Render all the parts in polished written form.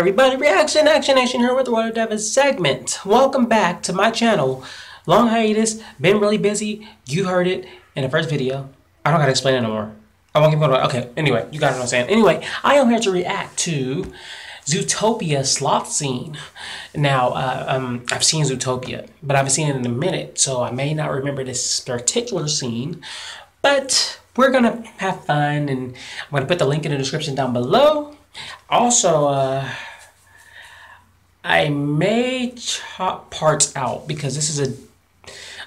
everybody. Reaction, action here with the Water Devas segment. Welcome back to my channel. Long hiatus, been really busy. You heard it in the first video. I don't gotta explain it no more. I won't keep going. Okay, anyway, you guys know what I'm saying. Anyway, I am here to react to Zootopia sloth scene. Now, I've seen Zootopia, but I haven't seen it in a minute, so I may not remember this particular scene, but we're gonna have fun, and I'm gonna put the link in the description down below. Also, I may chop parts out because this is a,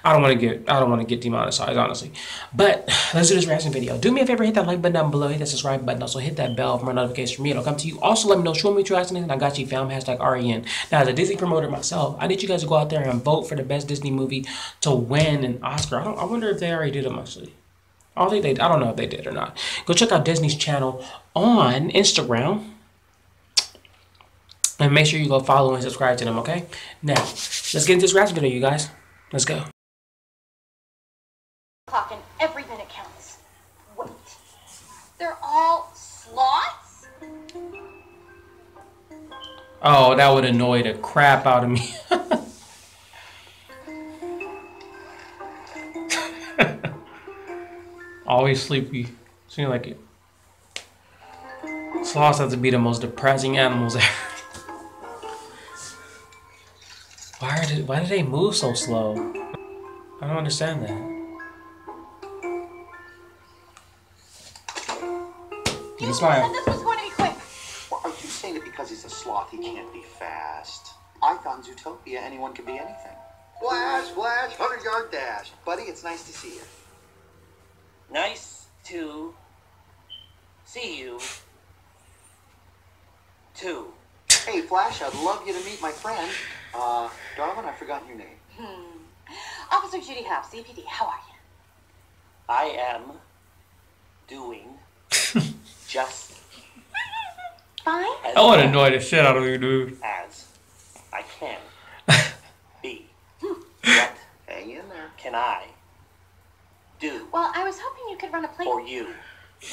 I don't want to get demonetized, honestly. But let's do this reaction video. Do me a favor, hit that like button down below, hit that subscribe button, also hit that bell for more notifications from me. It'll come to you. Also, let me know, show me your action, and I got you, fam. #REN. Now, as a Disney promoter myself, I need you guys to go out there and vote for the best Disney movie to win an Oscar. I wonder if they already did them, actually. I don't know if they did or not. Go check out Disney's channel on Instagram. And make sure you go follow and subscribe to them, okay? Now, let's get into this reaction video, you guys. Let's go. Clock and every minute counts. Wait. They're all sloths? Oh, that would annoy the crap out of me. Always sleepy. Seems like it. Sloths have to be the most depressing animals ever. Why do they move so slow? I don't understand that. You smile. This was going to be quick. Well, are you saying that because he's a sloth, he can't be fast? I thought in Zootopia, anyone can be anything. Flash, flash, 100-yard dash, buddy. It's nice to see you. Nice to see you, too. Hey, Flash, I'd love you to meet my friend. Darwin, I've forgotten your name. Officer Judy Hopp, CPD, how are you? I am doing just fine. I want to annoy the shit out of you, dude. As I can be. What hang in there. Can I? Do. Well, I was hoping you could run a play for you.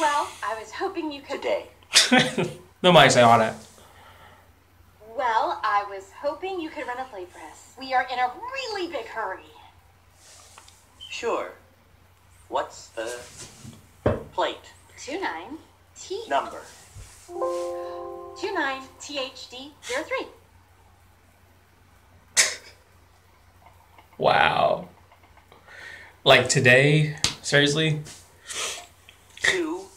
Well, I was hoping you could today. Nobody say all that. Well, I was hoping you could run a play for us. We are in a really big hurry. Sure. What's the plate? 29 T number. 29 THD 03. Wow. Like today? Seriously? 29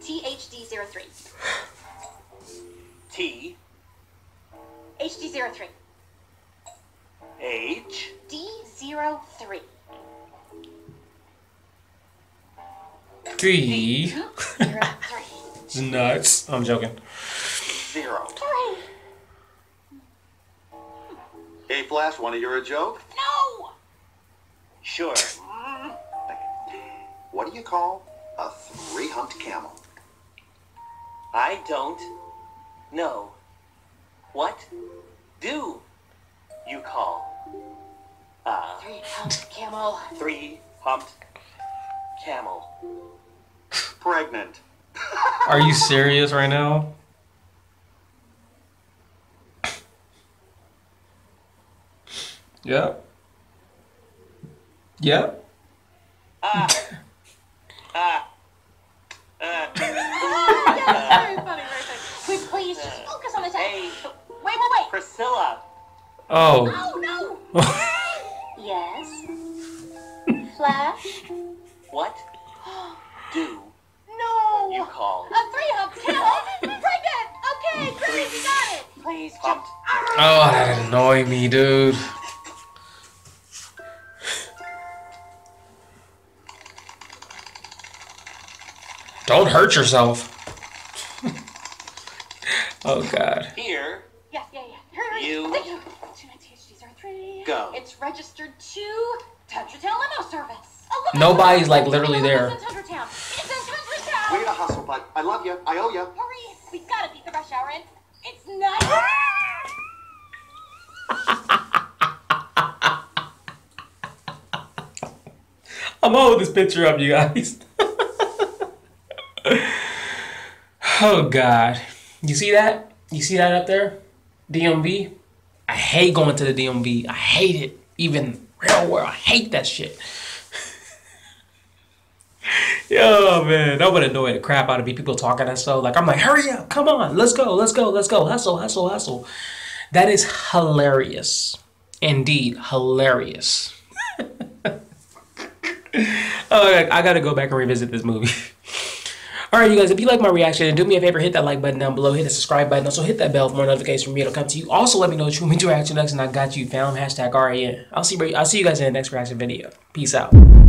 THD 03. T HD 03. H D 03. D 03. It's nuts. I'm joking. 03. Hey, Flash, want to hear a joke? No! Sure. What do you call a three-humped camel? I don't know. What do you call a three-humped camel? Three-humped camel. Pregnant. Are you serious right now? Yep. Yep. That's very funny, very funny. Please, please, just focus on the text. Hey, wait. Priscilla. Oh. Oh, no. Yes. Flash. What do no. you call a three-humped camel? Pregnant. Okay, great, you got it. Please, jump. Oh, that annoyed me, dude. Don't hurt yourself. Oh God. Here. Yes, yeah. Hurry. You go. It's registered to Tundra Town Limo Service. Nobody's like literally there. It's in Tundra Town. Way to hustle, bud. I love you. I owe you. Hurry. We gotta beat the rush hour in. It's nice. I'm gonna hold this picture up, you guys. Oh, God. You see that? You see that up there? DMV? I hate going to the DMV. I hate it. Even real world. I hate that shit. Yo, man, that would annoy the crap out of me. People talking and stuff. Like, I'm like, hurry up. Come on. Let's go. Let's go. Let's go. Hustle, hustle, hustle. That is hilarious. Indeed, hilarious. Oh, I gotta go back and revisit this movie. Alright, you guys, if you like my reaction, then do me a favor, hit that like button down below, hit the subscribe button, also hit that bell for more notifications from me. It'll come to you. Also, let me know what you want me to react to next, and I got you, fam. #RAN. I'll see you guys in the next reaction video. Peace out.